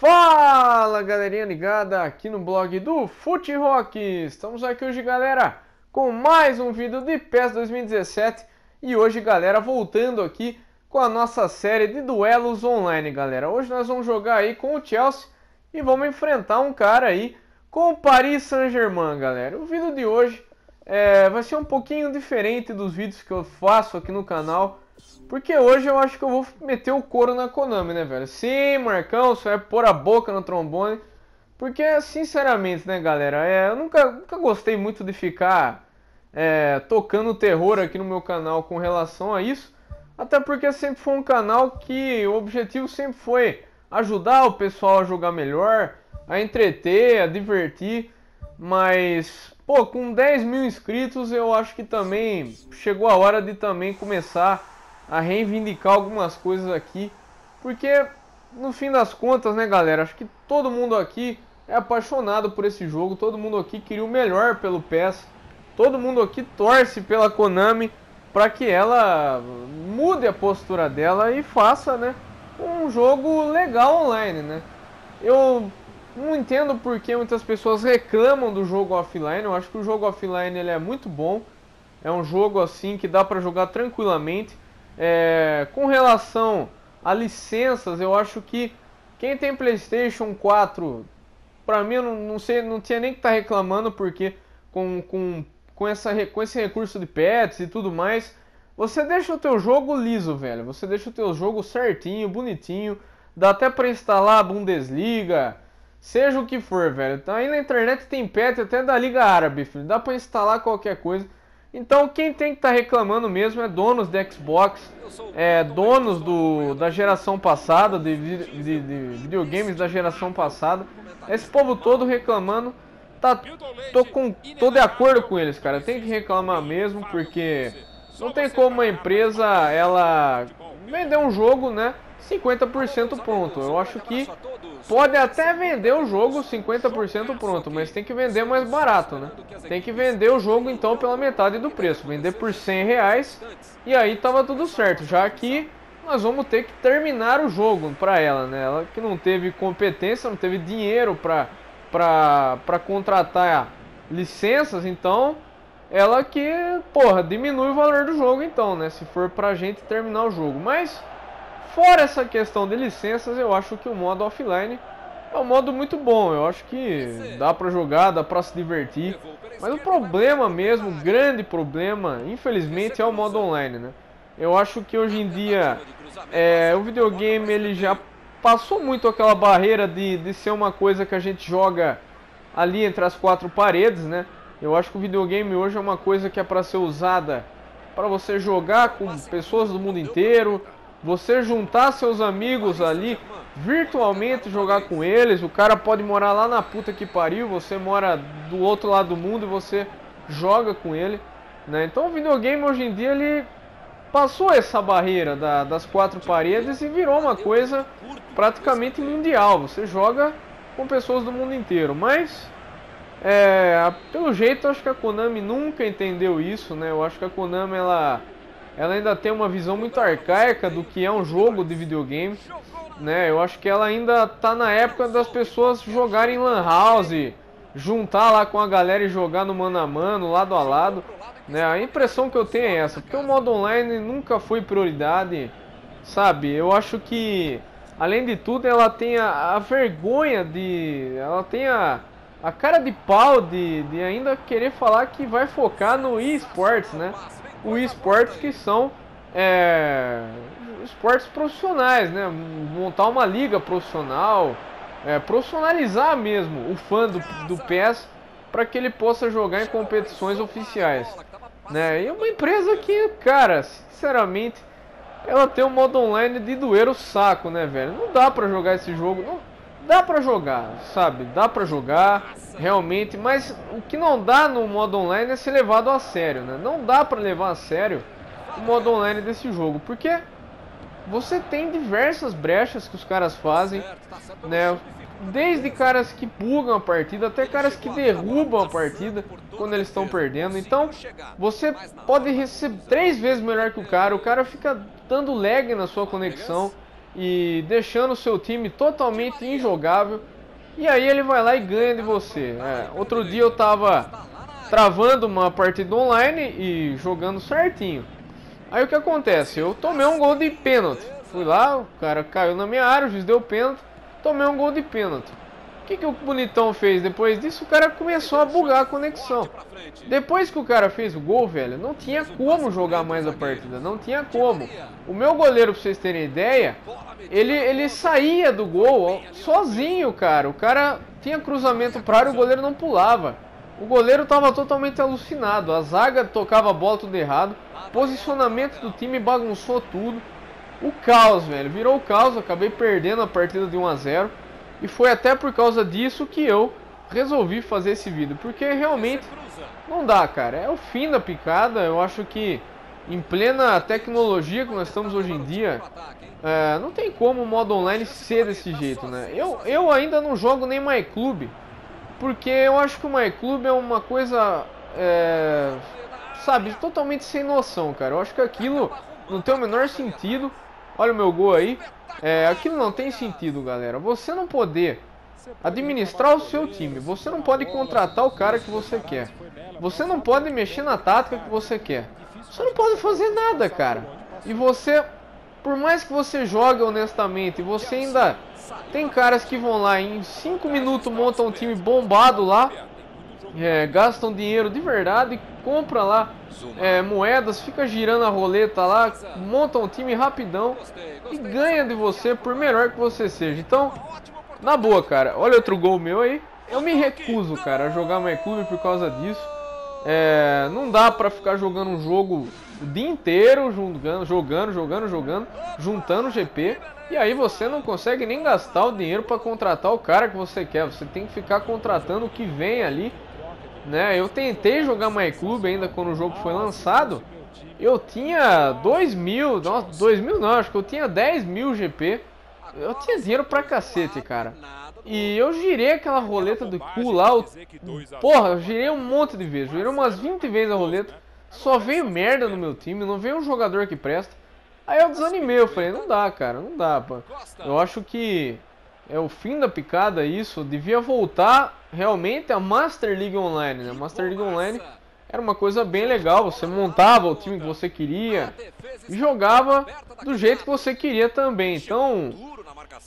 Fala galerinha ligada aqui no blog do Fut_Rock. Estamos aqui hoje, galera, com mais um vídeo de PES 2017. E hoje, galera, voltando aqui com a nossa série de duelos online, galera. Hoje nós vamos jogar aí com o Chelsea e vamos enfrentar um cara aí com o Paris Saint-Germain, galera. O vídeo de hoje vai ser um pouquinho diferente dos vídeos que eu faço aqui no canal, porque hoje eu acho que eu vou meter o couro na Konami, né, velho? Sim, Marcão, você vai pôr a boca no trombone. Porque, sinceramente, né, galera, eu nunca gostei muito de ficar tocando terror aqui no meu canal com relação a isso. Até porque sempre foi um canal que o objetivo sempre foi ajudar o pessoal a jogar melhor, a entreter, a divertir. Mas, pô, com 10 mil inscritos eu acho que também chegou a hora de também começar a reivindicar algumas coisas aqui, porque no fim das contas, né, galera, acho que todo mundo aqui é apaixonado por esse jogo, todo mundo aqui queria o melhor pelo PES, todo mundo aqui torce pela Konami para que ela mude a postura dela e faça, né, um jogo legal online, né. Eu não entendo porque muitas pessoas reclamam do jogo offline. Eu acho que o jogo offline ele é muito bom, é um jogo assim que dá para jogar tranquilamente. Com relação a licenças, eu acho que quem tem PlayStation 4, pra mim, eu não tinha nem que estar reclamando, porque com esse recurso de pets e tudo mais, você deixa o teu jogo liso, velho. Você deixa o teu jogo certinho, bonitinho, dá até pra instalar a Bundesliga, seja o que for, velho. Então, aí na internet tem pet até da Liga Árabe, filho. Dá pra instalar qualquer coisa. Então quem tem que estar reclamando mesmo é donos de Xbox, donos da geração passada, de videogames da geração passada. Esse povo todo reclamando, tô de acordo com eles, cara. Tem que reclamar mesmo, porque não tem como uma empresa, ela vender um jogo, né, 50% pronto. Eu acho que pode até vender o jogo 50% pronto, mas tem que vender mais barato, né? Tem que vender o jogo então pela metade do preço, vender por 100 reais e aí tava tudo certo. Já que nós vamos ter que terminar o jogo para ela, né? Ela que não teve competência, não teve dinheiro para contratar licenças, então ela que, porra, diminui o valor do jogo então, né? Se for pra gente terminar o jogo. Mas fora essa questão de licenças, eu acho que o modo offline é um modo muito bom. Eu acho que dá pra jogar, dá pra se divertir. Mas o problema mesmo, o grande problema, infelizmente, é o modo online, né? Eu acho que hoje em dia o videogame ele já passou muito aquela barreira de ser uma coisa que a gente joga ali entre as quatro paredes, né? Eu acho que o videogame hoje é uma coisa que é pra ser usada pra você jogar com pessoas do mundo inteiro, você juntar seus amigos ali, virtualmente jogar com eles. O cara pode morar lá na puta que pariu, você mora do outro lado do mundo e você joga com ele, né? Então o videogame hoje em dia ele passou essa barreira das quatro paredes e virou uma coisa praticamente mundial. Você joga com pessoas do mundo inteiro, mas pelo jeito eu acho que a Konami nunca entendeu isso, né? Eu acho que a Konami ela ainda tem uma visão muito arcaica do que é um jogo de videogame, né? Eu acho que ela ainda tá na época das pessoas jogarem lan house, juntar lá com a galera e jogar no mano a mano, lado a lado, né? A impressão que eu tenho é essa, porque o modo online nunca foi prioridade, sabe? Eu acho que, além de tudo, ela tem a vergonha ela tem a cara de pau de ainda querer falar que vai focar no eSports, né? O esportes que são esportes profissionais, né? Montar uma liga profissional, profissionalizar mesmo o fã do PES para que ele possa jogar em competições oficiais, né? E uma empresa que, cara, sinceramente, ela tem um modo online de doer o saco, né, velho? Não dá para jogar esse jogo, não dá para jogar, sabe? Dá para jogar realmente, mas o que não dá no modo online é ser levado a sério, né? Não dá para levar a sério o modo online desse jogo, porque você tem diversas brechas que os caras fazem, né? Desde caras que bugam a partida até caras que derrubam a partida quando eles estão perdendo. Então você pode receber 3 vezes melhor que o cara fica dando lag na sua conexão. e deixando o seu time totalmente injogável. E aí ele vai lá e ganha de você. Outro dia eu tava travando uma partida online e jogando certinho. Aí o que acontece? Eu tomei um gol de pênalti. Fui lá, o cara caiu na minha área, o juiz deu pênalti, tomei um gol de pênalti. O que que o bonitão fez depois disso? O cara começou a bugar a conexão. Depois que o cara fez o gol, velho, não tinha como jogar mais a partida, não tinha como. O meu goleiro, pra vocês terem ideia, ele saía do gol sozinho, cara. O cara tinha cruzamento pra área, o goleiro não pulava. O goleiro tava totalmente alucinado, a zaga tocava a bola tudo errado, posicionamento do time bagunçou tudo. O caos, velho, virou o caos, acabei perdendo a partida de 1 a 0. E foi até por causa disso que eu resolvi fazer esse vídeo, porque realmente não dá, cara. É o fim da picada. Eu acho que em plena tecnologia que nós estamos hoje em dia, não tem como o modo online ser desse jeito, né? Eu ainda não jogo nem MyClub, porque eu acho que o MyClub é uma coisa, sabe, totalmente sem noção, cara. Eu acho que aquilo não tem o menor sentido. Olha o meu gol aí. Aquilo não tem sentido, galera. Você não poder administrar o seu time, você não pode contratar o cara que você quer, você não pode mexer na tática que você quer, você não pode fazer nada, cara. E você, por mais que você jogue honestamente, você ainda tem caras que vão lá em 5 minutos montam um time bombado lá, gastam dinheiro de verdade, compra lá moedas, fica girando a roleta lá, monta um time rapidão e ganha de você por melhor que você seja. Então, na boa, cara, olha outro gol meu aí. Eu me recuso, cara, a jogar MyClub por causa disso. Não dá pra ficar jogando um jogo o dia inteiro, jogando, juntando GP. E aí você não consegue nem gastar o dinheiro pra contratar o cara que você quer. Você tem que ficar contratando o que vem ali, né? Eu tentei jogar MyClub ainda quando o jogo foi lançado. Eu tinha 2.000, nossa, 2.000 não, acho que eu tinha 10.000 GP. Eu tinha dinheiro pra cacete, cara. E eu girei aquela roleta do cu lá, porra, eu girei um monte de vezes, girei umas 20 vezes a roleta. Só veio merda no meu time, não veio um jogador que presta. Aí eu desanimei, eu falei, não dá, cara, não dá, pô. Eu acho que é o fim da picada isso. Devia voltar realmente a Master League Online, né? A Master League Online era uma coisa bem legal, você montava o time que você queria e jogava do jeito que você queria também. Então,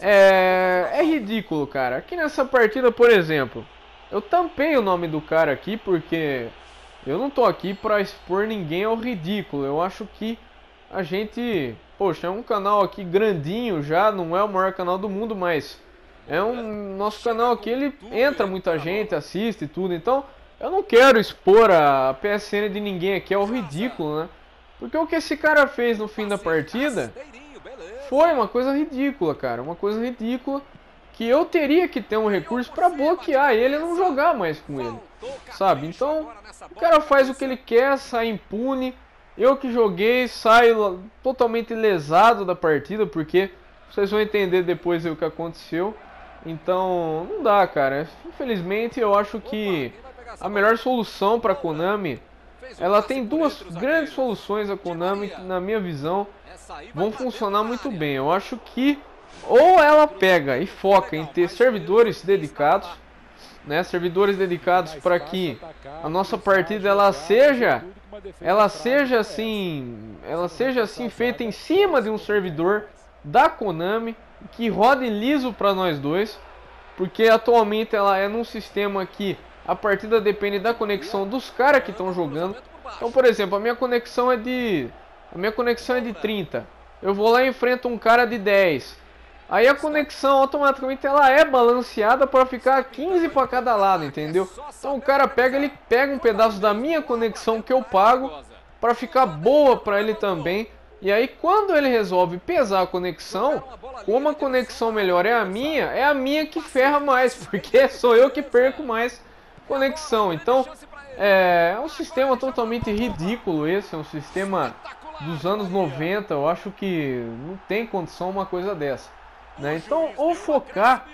é ridículo, cara. Aqui nessa partida, por exemplo, eu tampei o nome do cara aqui porque eu não tô aqui pra expor ninguém ao ridículo. Eu acho que a gente, poxa, é um canal aqui grandinho já, não é o maior canal do mundo, mas é um nosso canal aqui, ele entra muita gente, assiste e tudo, então eu não quero expor a PSN de ninguém aqui, é o ridículo, né? Porque o que esse cara fez no fim da partida foi uma coisa ridícula, cara. Uma coisa ridícula que eu teria que ter um recurso pra bloquear ele e não jogar mais com ele, sabe? Então, o cara faz o que ele quer, sai impune. Eu que joguei, saio totalmente lesado da partida, porque vocês vão entender depois o que aconteceu. Então, não dá, cara. Infelizmente, eu acho que a melhor solução para a Konami, ela tem duas grandes soluções. A Konami, que, na minha visão, vão funcionar muito bem. Eu acho que ou ela pega e foca em ter servidores dedicados, né? Servidores dedicados para que a nossa partida ela seja assim feita em cima de um servidor da Konami que rode liso para nós dois, porque atualmente ela é num sistema que a partida depende da conexão dos caras que estão jogando. Então, por exemplo, a minha conexão é de 30. Eu vou lá e enfrento um cara de 10. Aí a conexão automaticamente ela é balanceada para ficar 15 para cada lado, entendeu? Então o cara pega, ele pega um pedaço da minha conexão que eu pago para ficar boa para ele também. E aí quando ele resolve pesar a conexão, como a conexão melhor é a minha que ferra mais, porque sou eu que perco mais conexão. Então é um sistema totalmente ridículo esse, é um sistema dos anos 90, eu acho que não tem condição uma coisa dessa, né? Então ou focar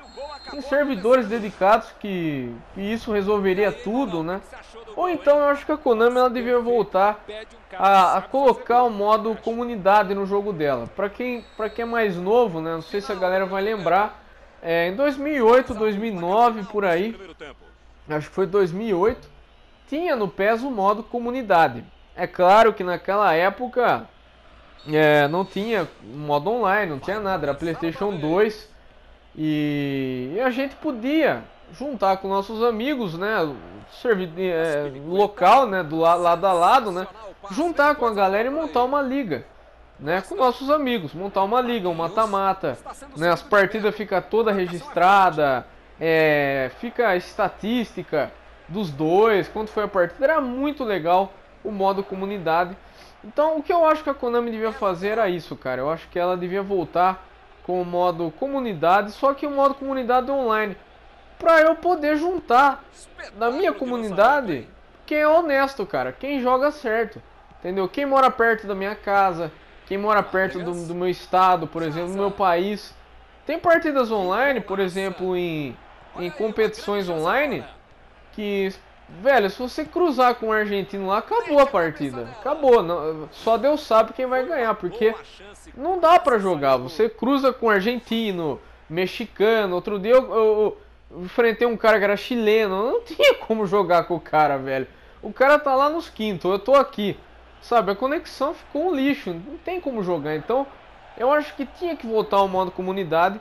Tem servidores dedicados que isso resolveria tudo, né? Ou então eu acho que a Konami ela devia voltar a colocar o modo comunidade no jogo dela. Para quem é mais novo, né? Não sei se a galera vai lembrar. Em 2008, 2009, por aí, acho que foi 2008, tinha no PES o modo comunidade. É claro que naquela época não tinha modo online, não tinha nada, era PlayStation 2. E a gente podia juntar com nossos amigos, né, local, né, do lado a lado, né, juntar com a galera e montar uma liga. Né, com nossos amigos, montar uma liga, um mata-mata, né, as partidas ficam toda registrada, fica a estatística dos dois, quanto foi a partida, era muito legal o modo comunidade. Então o que eu acho que a Konami devia fazer era isso, cara, eu acho que ela devia voltar com o modo comunidade, só que o modo comunidade online, pra eu poder juntar na minha comunidade quem é honesto, cara, quem joga certo, entendeu? Quem mora perto da minha casa, quem mora perto do meu estado, por exemplo, do meu país. Tem partidas online, por exemplo, em competições online, que, velho, se você cruzar com um argentino lá, acabou a partida. Acabou, não, só Deus sabe quem vai ganhar, porque não dá pra jogar. Você cruza com um argentino, mexicano, outro dia eu enfrentei um cara que era chileno, não tinha como jogar com o cara, velho. O cara tá lá nos quintos, eu tô aqui. Sabe, a conexão ficou um lixo, não tem como jogar. Então, eu acho que tinha que voltar ao modo comunidade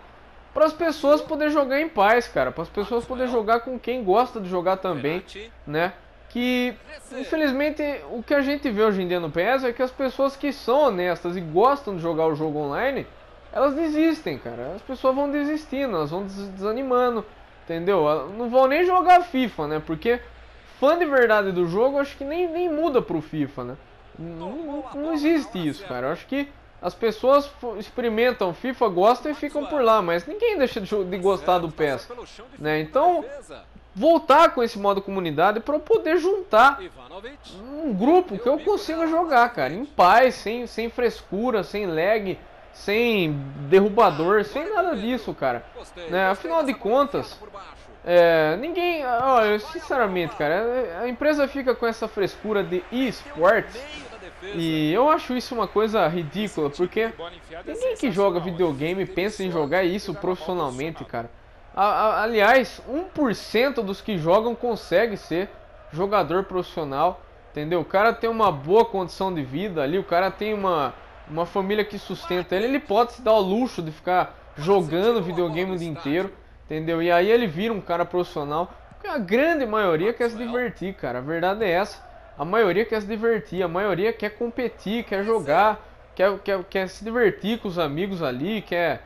para as pessoas poderem jogar em paz, cara. Para as pessoas poderem jogar com quem gosta de jogar também, né? Que, infelizmente, o que a gente vê hoje em dia no PES é que as pessoas que são honestas e gostam de jogar o jogo online, elas desistem, cara. As pessoas vão desistindo, elas vão desanimando, entendeu? Não vão nem jogar FIFA, né? Porque fã de verdade do jogo, acho que nem muda pro FIFA, né? Não existe isso, cara. Eu acho que as pessoas experimentam FIFA, gostam e ficam por lá, mas ninguém deixa de gostar do PES, né? Então, voltar com esse modo comunidade para eu poder juntar um grupo que eu consiga jogar, cara, em paz, sem frescura, sem lag, sem derrubador, sem nada disso, cara, né? Afinal de contas, ninguém, olha, sinceramente, cara, a empresa fica com essa frescura de esportes. E eu acho isso uma coisa ridícula, porque ninguém que joga videogame pensa em jogar isso profissionalmente, cara. Aliás, 1% dos que jogam consegue ser jogador profissional, entendeu? O cara tem uma boa condição de vida ali, o cara tem uma família que sustenta ele, ele pode se dar o luxo de ficar jogando videogame o dia inteiro, entendeu? E aí ele vira um cara profissional, porque a grande maioria quer se divertir, cara, a verdade é essa. A maioria quer se divertir, a maioria quer competir, quer jogar, quer se divertir com os amigos ali, quer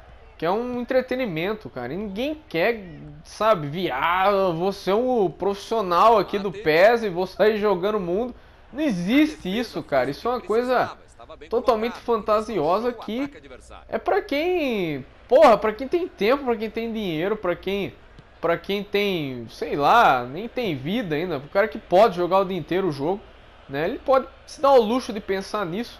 um entretenimento, cara. E ninguém quer, sabe, virar, vou ser um profissional aqui do PES e vou sair jogando o mundo. Não existe isso, cara. Isso é uma coisa totalmente fantasiosa que é pra quem, porra, pra quem tem tempo, pra quem tem dinheiro, pra quem tem, sei lá, nem tem vida ainda, o cara que pode jogar o dia inteiro o jogo, né? Ele pode se dar o luxo de pensar nisso,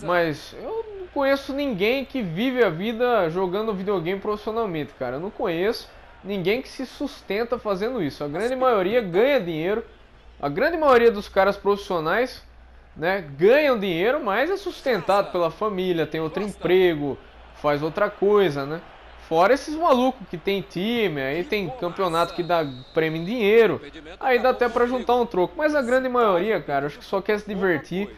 mas eu não conheço ninguém que vive a vida jogando videogame profissionalmente, cara. Eu não conheço ninguém que se sustenta fazendo isso. A grande maioria ganha dinheiro, a grande maioria dos caras profissionais, né, ganham dinheiro, mas é sustentado pela família, tem outro emprego, faz outra coisa, né? Fora esses malucos que tem time, aí tem campeonato que dá prêmio em dinheiro, aí dá até pra juntar um troco. Mas a grande maioria, cara, acho que só quer se divertir.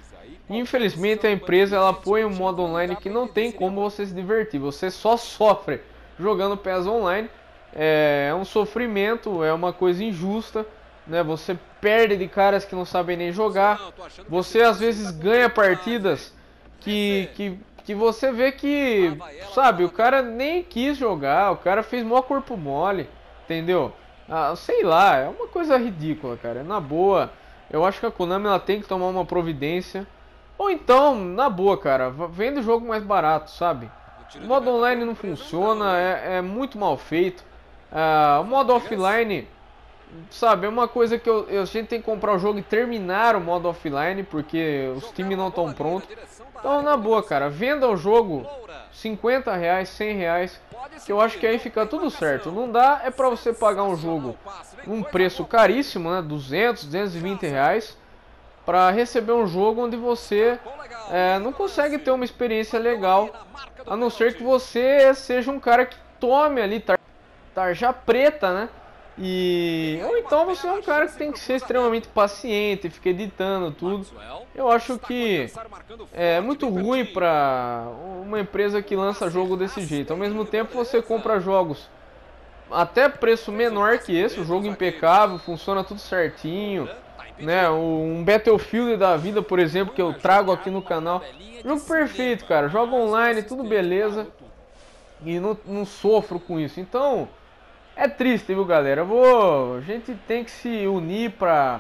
E, infelizmente a empresa ela põe um modo online que não tem como você se divertir. Você só sofre jogando PES online. É um sofrimento, é uma coisa injusta, né? Você perde de caras que não sabem nem jogar. Você às vezes ganha partidas que você vê que, sabe, o cara nem quis jogar, o cara fez mó corpo mole, entendeu? Ah, sei lá, é uma coisa ridícula, cara, na boa. Eu acho que a Konami ela tem que tomar uma providência. Ou então, na boa, cara, vende o jogo mais barato, sabe? O modo online não funciona, é muito mal feito. O modo offline sabe, é uma coisa que a gente tem que comprar o jogo e terminar o modo offline, porque os times não estão prontos. Então, na boa, cara, venda o jogo R$50, R$100, que eu acho que aí fica tudo certo. Não dá é pra você pagar um jogo um preço caríssimo, né, R$200, R$220, pra receber um jogo onde você não consegue ter uma experiência legal, a não ser que você seja um cara que tome ali tarja preta, né? E ou então você é um cara que tem que ser extremamente paciente, fica editando tudo. Eu acho que é muito ruim para uma empresa que lança jogo desse jeito. Ao mesmo tempo, você compra jogos até preço menor que esse, o jogo impecável, funciona tudo certinho, né? Um Battlefield da vida, por exemplo, que eu trago aqui no canal, jogo perfeito, cara, jogo online, tudo beleza, e não sofro com isso. Então é triste, viu, galera? A gente tem que se unir pra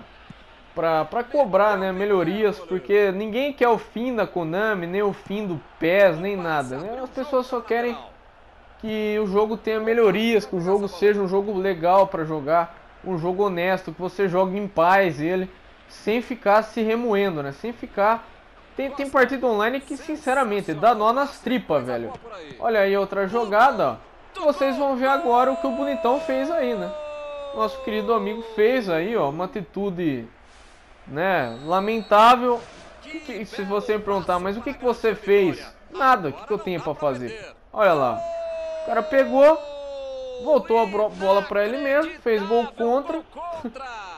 cobrar, né, melhorias, porque ninguém quer o fim da Konami, nem o fim do PES, nem nada, né? As pessoas só querem que o jogo tenha melhorias, que o jogo seja um jogo legal para jogar, um jogo honesto, que você jogue em paz ele, sem ficar se remoendo, né? Sem ficar... Tem partida online que, sinceramente, dá nó nas tripas, velho. Olha aí outra jogada, ó. Vocês vão ver agora o que o bonitão fez aí, né? Nosso querido amigo fez aí, ó, uma atitude, né, lamentável. Que, se você me perguntar, mas o que você fez? Nada, o que eu tenho pra fazer? Olha lá, o cara pegou, voltou a bola pra ele mesmo, fez gol contra.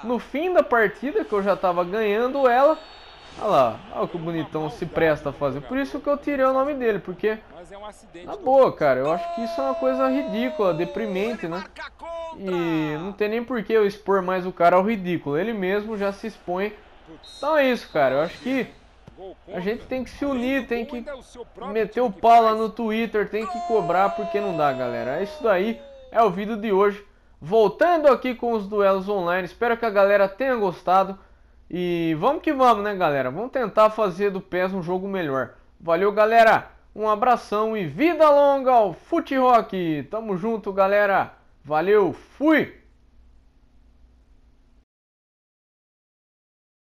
No fim da partida, que eu já tava ganhando ela. Olha lá, olha o que o bonitão se presta a fazer. Por isso que eu tirei o nome dele, porque... Na boa, cara, eu acho que isso é uma coisa ridícula, deprimente, né? E não tem nem por que eu expor mais o cara ao ridículo. Ele mesmo já se expõe. Então é isso, cara. Eu acho que a gente tem que se unir, tem que meter o pau lá no Twitter, tem que cobrar, porque não dá, galera. Isso daí é o vídeo de hoje. Voltando aqui com os duelos online. Espero que a galera tenha gostado. E vamos que vamos, né, galera? Vamos tentar fazer do PES um jogo melhor. Valeu, galera! Um abração e vida longa ao Fut_Rock! Tamo junto, galera! Valeu, fui!